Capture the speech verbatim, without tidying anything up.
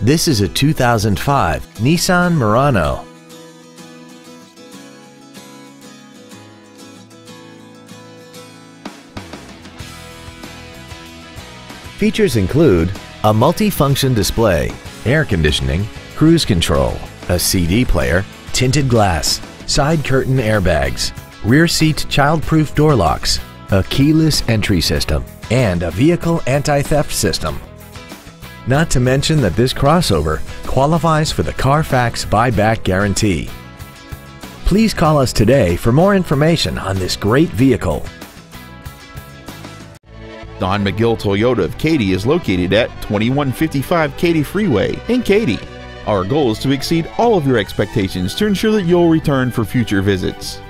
This is a two thousand five Nissan Murano. Features include a multi-function display, air conditioning, cruise control, a C D player, tinted glass, side curtain airbags, rear seat child-proof door locks, a keyless entry system, and a vehicle anti-theft system. Not to mention that this crossover qualifies for the Carfax buyback guarantee. Please call us today for more information on this great vehicle. Don McGill Toyota of Katy is located at twenty-one fifty-five Katy Freeway in Katy. Our goal is to exceed all of your expectations to ensure that you'll return for future visits.